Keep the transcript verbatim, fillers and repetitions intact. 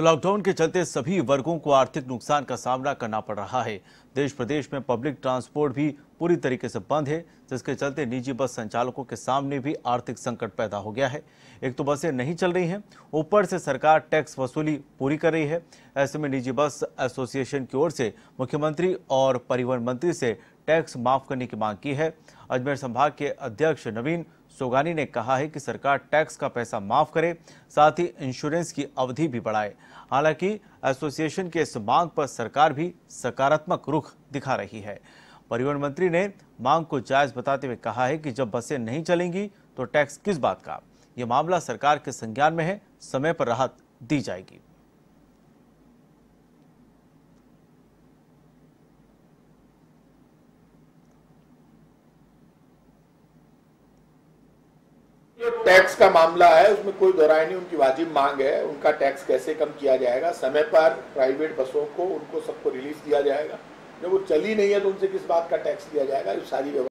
तो लॉकडाउन के चलते सभी वर्गों को आर्थिक नुकसान का सामना करना पड़ रहा है। देश प्रदेश में पब्लिक ट्रांसपोर्ट भी पूरी तरीके से बंद है, जिसके चलते निजी बस संचालकों के सामने भी आर्थिक संकट पैदा हो गया है। एक तो बसें नहीं चल रही हैं, ऊपर से सरकार टैक्स वसूली पूरी कर रही है। ऐसे में निजी बस एसोसिएशन की ओर से मुख्यमंत्री और परिवहन मंत्री से टैक्स माफ करने की मांग की है। अजमेर संभाग के अध्यक्ष नवीन सोगानी ने कहा है कि सरकार टैक्स का पैसा माफ करे, साथ ही इंश्योरेंस की अवधि भी बढ़ाए। हालांकि एसोसिएशन के इस मांग पर सरकार भी सकारात्मक रुख दिखा रही है। परिवहन मंत्री ने मांग को जायज बताते हुए कहा है कि जब बसें नहीं चलेंगी तो टैक्स किस बात का। यह मामला सरकार के संज्ञान में है, समय पर राहत दी जाएगी। जो टैक्स का मामला है उसमें कोई दोहराय नहीं, उनकी वाजिब मांग है। उनका टैक्स कैसे कम किया जाएगा, समय पर प्राइवेट बसों को उनको सबको रिलीफ दिया जाएगा। जब वो चली नहीं है तो उनसे किस बात का टैक्स दिया जाएगा, ये सारी